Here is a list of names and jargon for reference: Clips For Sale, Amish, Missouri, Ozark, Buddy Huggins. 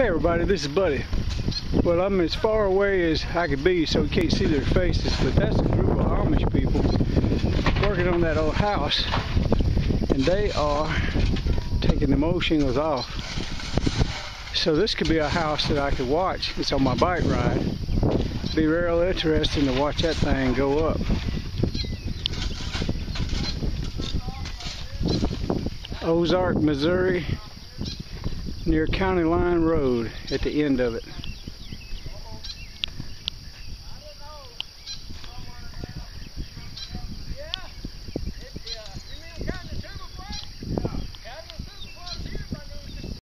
Hey everybody, this is Buddy. Well, I'm as far away as I could be so you can't see their faces, but that's a group of Amish people working on that old house, and they are taking the mow shingles off. So this could be a house that I could watch. It's on my bike ride. It'd be real interesting to watch that thing go up. Ozark, Missouri, near County Line Road at the end of it.